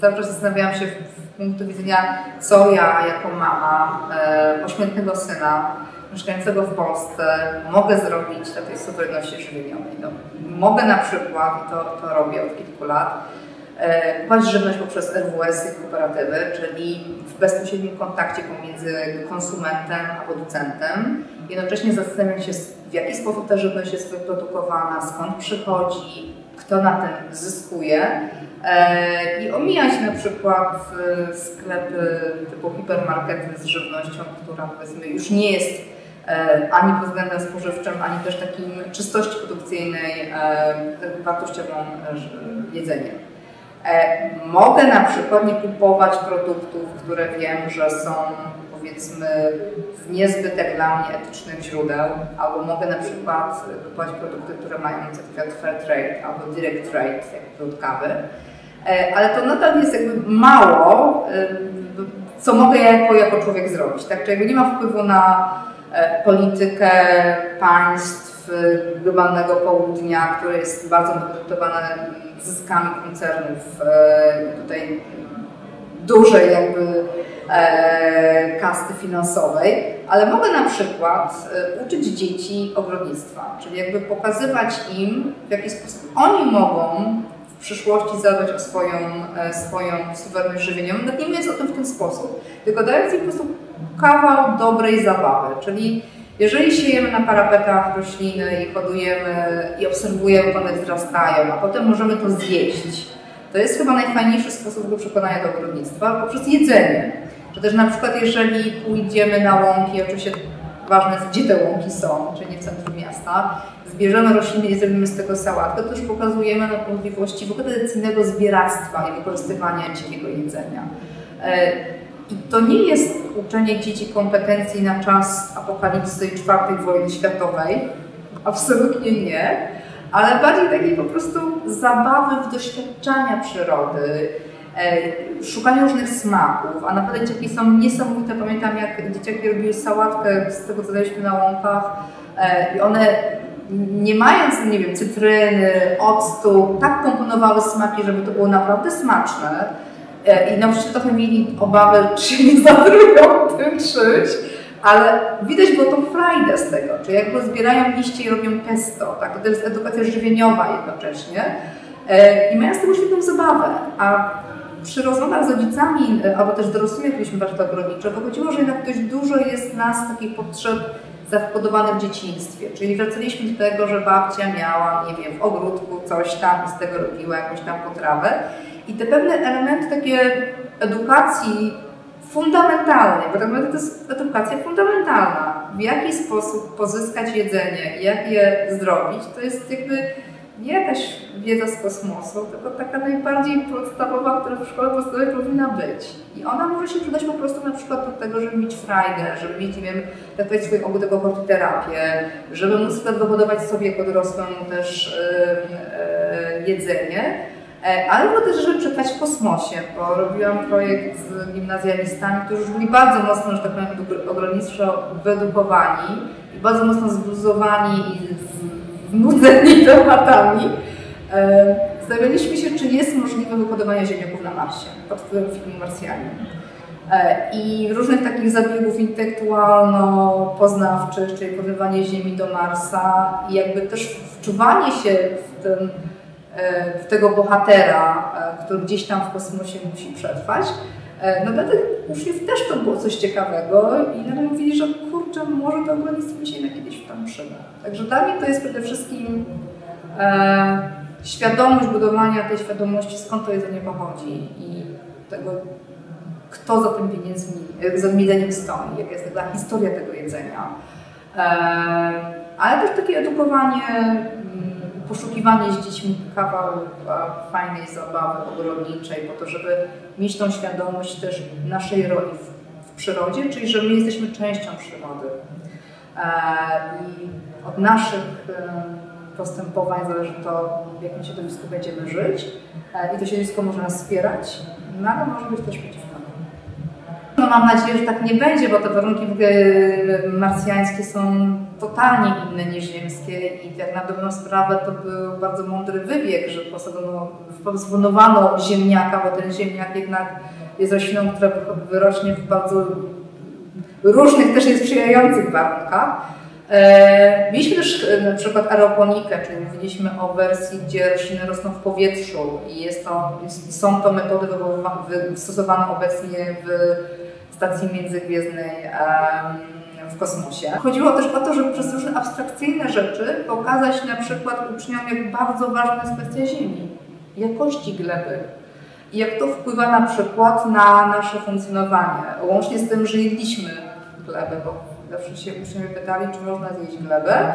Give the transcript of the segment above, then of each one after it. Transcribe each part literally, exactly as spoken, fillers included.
cały czas zastanawiałam się z punktu widzenia, co ja jako mama pośmiertnego syna mieszkającego w Polsce mogę zrobić dla tej suwerenności żywieniowej. No, mogę na przykład, i to, to robię od kilku lat, kupować żywność poprzez R W S i kooperatywy, czyli w bezpośrednim kontakcie pomiędzy konsumentem a producentem. Jednocześnie zastanawiam się, w jaki sposób ta żywność jest wyprodukowana, skąd przychodzi, kto na tym zyskuje. I omijać na przykład sklepy typu hipermarkety z żywnością, która powiedzmy już nie jest ani pod względem spożywczym, ani też takim czystości produkcyjnej wartościową jedzenia. Mogę na przykład nie kupować produktów, które wiem, że są powiedzmy z niezbyt jak dla mnie etycznych źródeł, albo mogę na przykład kupować produkty, które mają certyfikat fair trade albo direct trade, jak produkt kawy. Ale to nadal jest jakby mało, co mogę ja jako, jako człowiek zrobić. Tak? Czyli nie ma wpływu na politykę państw globalnego południa, które jest bardzo podyktowane zyskami koncernów tutaj dużej jakby kasty finansowej, ale mogę na przykład uczyć dzieci ogrodnictwa, czyli jakby pokazywać im, w jaki sposób oni mogą w przyszłości zadbać o swoją, swoją suwerenność żywieniową, nie mówiąc o tym w ten sposób, tylko dając im po prostu kawał dobrej zabawy, czyli jeżeli siejemy na parapetach rośliny i hodujemy i obserwujemy, one wzrastają, a potem możemy to zjeść, to jest chyba najfajniejszy sposób do przekonania do ogrodnictwa poprzez jedzenie. Czy też na przykład jeżeli pójdziemy na łąki, oczywiście ważne jest, gdzie te łąki są, czyli nie w centrum miasta, zbierzemy rośliny i zrobimy z tego sałatkę, to już pokazujemy na możliwości w ogóle tradycyjnego zbieractwa i wykorzystywania dzikiego jedzenia. I to nie jest uczenie dzieci kompetencji na czas apokalipsy i czwartej wojny światowej, absolutnie nie, ale bardziej takiej po prostu zabawy w doświadczania przyrody, szukania różnych smaków, a naprawdę dzieciaki są niesamowite. Pamiętam, jak dzieciaki robiły sałatkę z tego, co daliśmy na łąkach i one, nie mając, nie wiem, cytryny, octu, tak komponowały smaki, żeby to było naprawdę smaczne. I nauczyciele trochę mieli obawy, czy nie zatrują tym czymś, ale widać było tą frajdę z tego, czyli jakby zbierają liście i robią pesto, tak? To jest edukacja żywieniowa jednocześnie i mają z tego świetną zabawę, a przy rozmowach z rodzicami, albo też dorosłymi, jak byliśmy bardzo ogrodnicze, wychodziło, że jednak dość dużo jest nas takich potrzeb zakodowanych w dzieciństwie, czyli wracaliśmy do tego, że babcia miała, nie wiem, w ogródku coś tam i z tego robiła jakąś tam potrawę. I te pewne elementy takiej edukacji fundamentalnej, bo tak naprawdę to jest edukacja fundamentalna, w jaki sposób pozyskać jedzenie, jak je zrobić, to jest jakby nie jakaś wiedza z kosmosu, tylko taka najbardziej podstawowa, która w szkole podstawowej powinna być. I ona może się przydać po prostu na przykład do tego, żeby mieć frajdę, żeby mieć, nie wiem, tak powiedzieć, swój ogół tego hortoterapię, żeby móc dohodować sobie jako dorosłemu też yy, yy, jedzenie. Albo też, żeby czekać w kosmosie, bo robiłam projekt z gimnazjalistami, którzy już byli bardzo mocno, że tak powiem, ogrodniczo wyedukowani i bardzo mocno zbluzowani i znudzeni tematami. Zastanawialiśmy się, czy jest możliwe wyhodowanie ziemniaków na Marsie, pod wpływem filmu Marsjanin. I różnych takich zabiegów intelektualno-poznawczych, czyli porównywanie Ziemi do Marsa i jakby też wczuwanie się w ten w tego bohatera, który gdzieś tam w kosmosie musi przetrwać. No dla tych uczniów też to było coś ciekawego i nagle mówili, że kurczę, może to ogrodnictwo mi się na kiedyś tam przyda. Także dla mnie to jest przede wszystkim e, świadomość budowania tej świadomości, skąd to jedzenie pochodzi i tego, kto za tym pieniędzmi, za tym jedzeniem stoi, jaka jest ta historia tego jedzenia. E, ale też takie edukowanie, poszukiwanie z dziećmi kawału fajnej zabawy ogrodniczej, po to, żeby mieć tą świadomość też naszej roli w przyrodzie, czyli że my jesteśmy częścią przyrody. I od naszych postępowań zależy to, w jakim środowisku będziemy żyć i to środowisko może nas wspierać, no ale może być też przeciwko. mam nadzieję, że tak nie będzie, bo te warunki w ogóle marsjańskie są totalnie inne niż ziemskie i tak na dobrą sprawę to był bardzo mądry wybieg, że posadzono ziemniaka, bo ten ziemniak jednak jest rośliną, która wyrośnie w bardzo różnych, też niesprzyjających warunkach. Mieliśmy też na przykład aeroponikę, czyli mówiliśmy o wersji, gdzie rośliny rosną w powietrzu i jest to, są to metody stosowane obecnie w stacji międzygwiezdnej w kosmosie. Chodziło też o to, żeby przez różne abstrakcyjne rzeczy pokazać na przykład uczniom, jak bardzo ważna jest kwestia ziemi, jakości gleby. I jak to wpływa na przykład na nasze funkcjonowanie, łącznie z tym, że jedliśmy glebę, bo zawsze się uczniowie pytali, czy można zjeść glebę.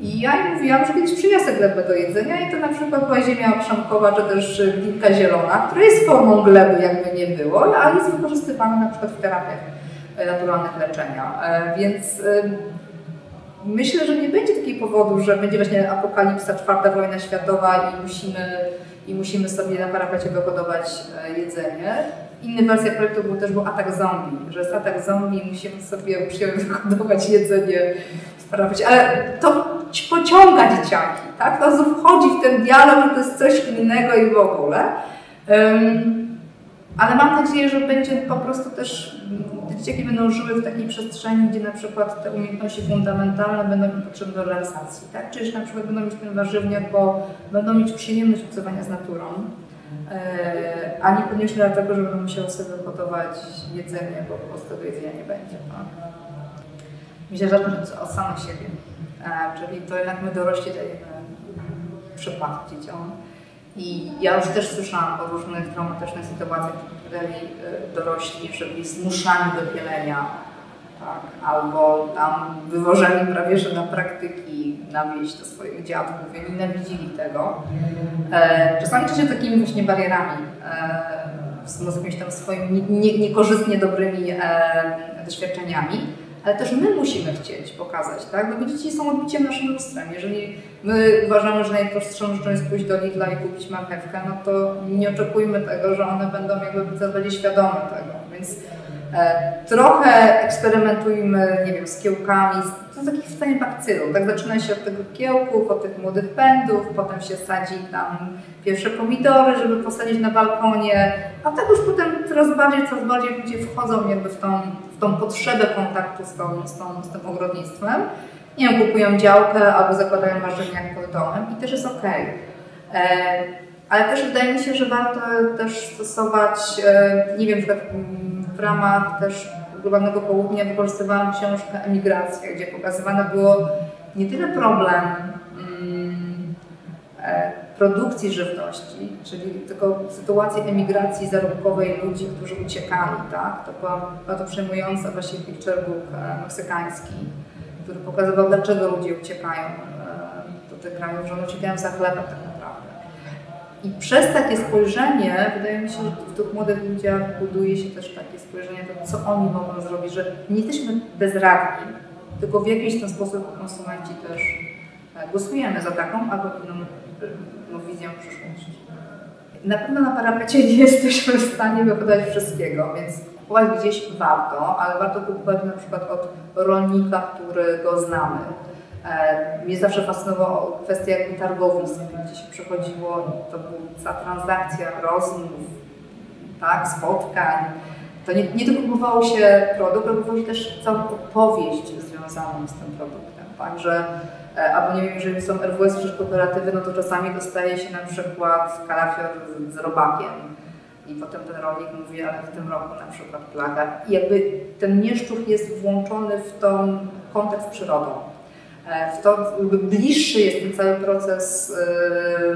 I ja im mówiłam, że kiedyś przyniosę glebę do jedzenia i to na przykład była ziemia okrzamkowa, czy też glinka zielona, która jest formą gleby, jakby nie było, ale jest wykorzystywana na przykład w terapiach naturalnych leczenia. Więc myślę, że nie będzie takiego powodu, że będzie właśnie apokalipsa, czwarta wojna światowa i musimy, i musimy sobie na parapecie dogodować jedzenie. Inna wersja projektu był też był atak zombie, że jest atak zombie i musimy sobie wyhodować jedzenie w parapecie. Ale to pociąga dzieciaki, tak? To wchodzi w ten dialog, że to jest coś innego i w ogóle. Um, ale mam nadzieję, że będzie po prostu też, te dzieciaki będą żyły w takiej przestrzeni, gdzie na przykład te umiejętności fundamentalne będą im potrzebne do realizacji, tak? Czyli na przykład będą mieć ten warzywniak, bo będą mieć przyjemność obcowania z naturą. Yy, a niekoniecznie dlatego, że będą musiały sobie hodować jedzenie, bo po prostu tego jedzenia nie będzie. No. Myślę, że zacząć od samych siebie, e, czyli to jednak my dorośli dajemy przykład dzieciom. I ja już też słyszałam o różnych traumatycznych sytuacjach, które dali dorośli, że byli zmuszani do pielenia, tak? Albo tam wywożeni prawie że na praktyki na wieś do swoich dziadków, i nienawidzili tego. E, czasami też się takimi właśnie barierami, e, z jakimiś tam swoimi nie, niekorzystnie dobrymi e, doświadczeniami, ale też my musimy chcieć pokazać, tak? Bo dzieci są odbiciem naszym lustrem. Jeżeli my uważamy, że najprostszą rzeczą jest pójść do Lidla i kupić marchewkę, no to nie oczekujmy tego, że one będą jakby zadbali świadome tego. Więc e, trochę eksperymentujmy, nie wiem, z kiełkami, to jest taki wstanie bakcylu, tak? Zaczyna się od tego kiełku, od tych młodych pędów, potem się sadzi tam pierwsze pomidory, żeby posadzić na balkonie, a tak już potem coraz bardziej, coraz bardziej ludzie wchodzą jakby w tą, w tą potrzebę kontaktu z, tą, z, tą, z tym ogrodnictwem. Nie wiem, kupują działkę albo zakładają warzywniak pod domem i też jest ok. E, ale też wydaje mi się, że warto też stosować, e, nie wiem, w ramach też globalnego południa wykorzystywałam książkę Emigracja, gdzie pokazywane było nie tyle problem mm, produkcji żywności, czyli tylko sytuacji emigracji zarobkowej ludzi, którzy uciekali, tak? To była bardzo przejmująca właśnie picture book meksykański, który pokazywał, dlaczego ludzie uciekają do tych krajów, że one uciekają za chlebem tak naprawdę. I przez takie spojrzenie, wydaje mi się, że w tych młodych ludziach buduje się też takie spojrzenie, to co oni mogą zrobić, że nie jesteśmy bezradni, tylko w jakiś ten sposób konsumenci też głosujemy za taką albo inną no, wizją przyszłości. Na pewno na parapecie nie jesteśmy w stanie wyhodować wszystkiego, więc kupować gdzieś warto, ale warto kupować na przykład od rolnika, którego znamy. Mnie zawsze fascynowała kwestia jakby targowisk, gdzie się przechodziło, to była transakcja rozmów, tak, spotkań. To nie, nie tylko kupowało się produkt, ale kupowało się też całą opowieść związaną z tym produktem. Także, albo nie wiem, jeżeli są R W S czy kooperatywy, no to czasami dostaje się na przykład kalafior z, z robakiem. I potem ten rolnik mówi, ale w tym roku na przykład plaga. I jakby ten mieszczuch jest włączony w ten kontekst z przyrodą. W to bliższy jest ten cały proces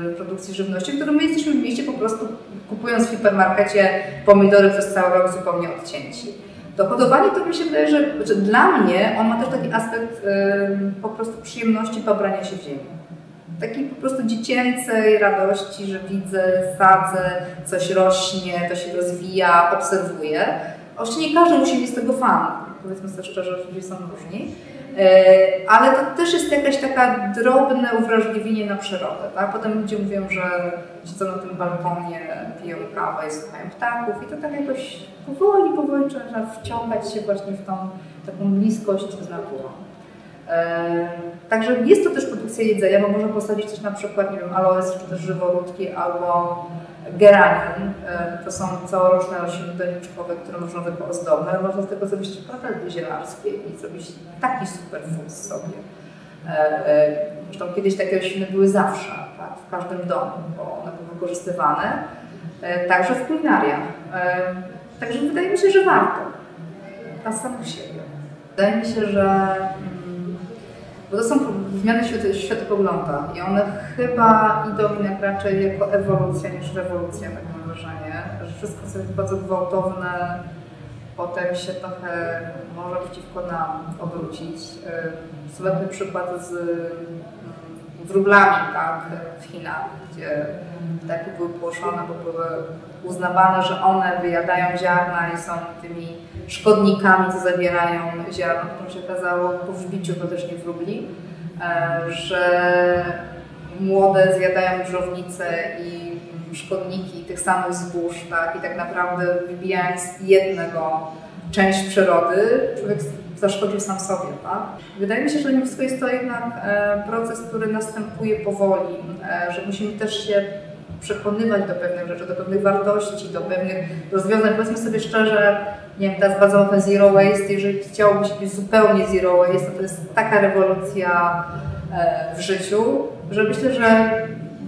yy, produkcji żywności, który my jesteśmy w mieście po prostu kupując w hipermarkecie pomidory przez cały rok zupełnie odcięci. To hodowanie to mi się wydaje, że, że dla mnie on ma też taki aspekt yy, po prostu przyjemności pobrania się w ziemi. Takiej po prostu dziecięcej radości, że widzę, sadzę, coś rośnie, to się rozwija, obserwuję. Oczywiście nie każdy musi mieć z tego fan, powiedzmy sobie szczerze, że ludzie są różni. Ale to też jest jakaś taka drobne uwrażliwienie na przyrodę, tak? Potem ludzie mówią, że siedzą na tym balkonie, piją kawę i słuchają ptaków i to tak jakoś powoli, powoli trzeba wciągać się właśnie w tą taką bliskość z naturą. Eee, także jest to też produkcja jedzenia, bo można posadzić też na przykład, nie wiem, aloes czy też żyworódki albo geranium. Eee, to są całoroczne rośliny doniczkowe, które można tylko ozdobne. Można z tego zrobić czekoladę zielarskie i zrobić taki super food sobie. Eee, zresztą kiedyś takie rośliny były zawsze, tak, w każdym domu, bo one były wykorzystywane. Eee, także w kulinariach. Eee, także wydaje mi się, że warto. Na samych siebie. Wydaje mi się, że bo to są zmiany światopogląda i one chyba idą jednak raczej jako ewolucja niż rewolucja, tak mam wrażenie, że wszystko co jest bardzo gwałtowne, potem się trochę może przeciwko nam obrócić. Słynny przykład z wróblami, tak, w Chinach, gdzie ptaki były płoszone, bo były uznawane, że one wyjadają ziarna i są tymi szkodnikami, co zabierają ziarno, którym się okazało po wbiciu, bo też nie wróbli, że młode zjadają brzownice i szkodniki tych samych zbóż, tak, i tak naprawdę wybijając jednego część przyrody, człowiek zaszkodził sam sobie, tak? Wydaje mi się, że mimo wszystko jest to jednak proces, który następuje powoli, że musimy też się przekonywać do pewnych rzeczy, do pewnych wartości, do pewnych rozwiązań. Powiedzmy sobie szczerze, nie wiem, teraz bardzo mocno zero waste, jeżeli chciałoby się być zupełnie zero waste, to, to jest taka rewolucja w życiu, że myślę, że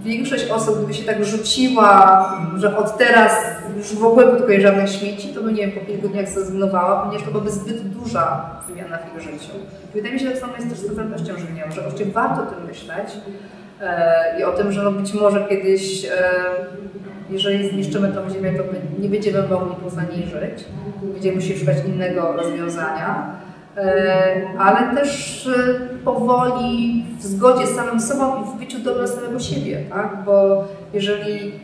większość osób, gdyby się tak rzuciła, że od teraz już w ogóle podkuje żadnych śmieci, to by, nie wiem, po kilku dniach zrezygnowała, ponieważ to byłaby zbyt duża zmiana w ich życiu. I wydaje mi się, że tak samo jest też z dostępnością żywieniową, że oczywiście warto o tym myśleć e, i o tym, że no być może kiedyś, e, jeżeli zniszczymy tą ziemię, to nie będziemy mogli poza niej żyć, będziemy musieli szukać innego rozwiązania. Ale też powoli w zgodzie z samym sobą i w byciu dobrym samego siebie, tak? Bo jeżeli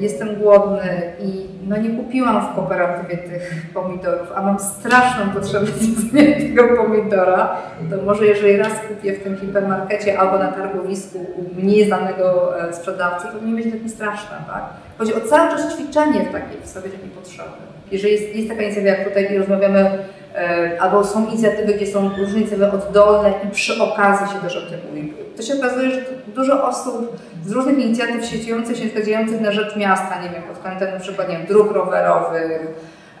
jestem głodny i no nie kupiłam w kooperatywie tych pomidorów, a mam straszną potrzebę zjedzenia tego pomidora, to może jeżeli raz kupię w tym hipermarkecie albo na targowisku u mniej znanego sprzedawcy, to nie będzie tak mi straszne, tak? Chodzi o cały czas ćwiczenie w, takiej, w sobie takiej potrzeby. Jeżeli jest, jest taka inicjatywa, jak tutaj rozmawiamy, albo są inicjatywy, gdzie są różne inicjatywy oddolne i przy okazji się też o tym mówi. To się okazuje, że dużo osób z różnych inicjatyw sieciujących się, dziejących na rzecz miasta, nie wiem, pod kątem na przykład, nie wiem, dróg rowerowych,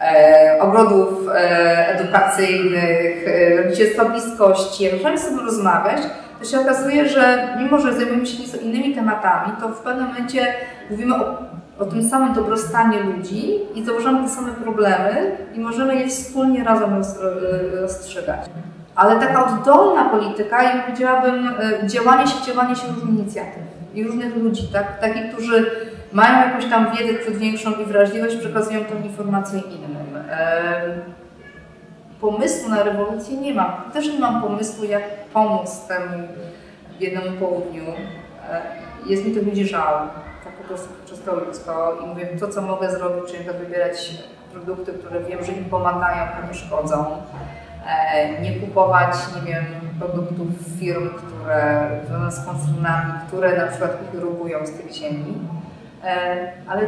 e, ogrodów e, edukacyjnych, e, rodzicielstwa bliskości, jak możemy sobie rozmawiać, to się okazuje, że mimo, że zajmujemy się nieco innymi tematami, to w pewnym momencie mówimy o o tym samym dobrostanie ludzi i założamy te same problemy i możemy je wspólnie razem rozstrzygać. Ale taka oddolna polityka, ja powiedziałabym, działanie się, działanie się różnych inicjatyw i różnych ludzi, tak? Takich, którzy mają jakąś tam wiedzę przed większą i wrażliwość, przekazują tę informację innym. Pomysłu na rewolucję nie mam. Też nie mam pomysłu, jak pomóc temu biednemu południu. Jest mi tych ludzi żal. Po prostu czysto ludzko i mówię, to co mogę zrobić, czyli to wybierać produkty, które wiem, że im pomagają, a nie szkodzą. E, nie kupować, nie wiem, produktów firm, które z koncernami, które na przykład ich rubują z tych ziemi. E, ale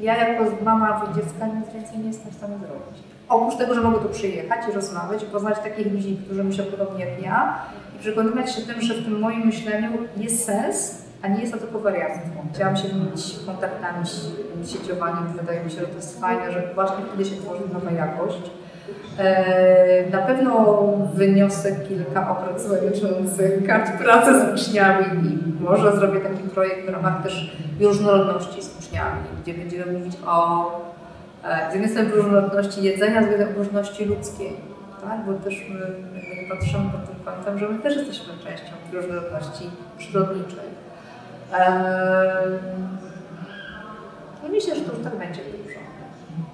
ja jako mama dziecka nic więcej nie jestem w stanie zrobić. Oprócz tego, że mogę tu przyjechać i rozmawiać i poznać takich ludzi, którzy myślą podobnie jak ja i przekonywać się tym, że w tym moim myśleniu jest sens, a nie jest to tylko wariactwo. Chciałam się mieć kontaktami, sieciowaniem. Wydaje mi się, że to jest fajne, że właśnie wtedy się tworzy nowa jakość. Eee, na pewno wyniosę kilka opracowań dotyczących kart pracy z uczniami i może zrobię taki projekt w ramach też różnorodności z uczniami, gdzie będziemy mówić o e, z jednej strony różnorodności jedzenia, z drugiej strony różnorodności ludzkiej. Tak? Bo też my, my patrzymy pod tym kątem, że my też jesteśmy częścią różnorodności przyrodniczej. Eee, myślę, że to już tak będzie dużo.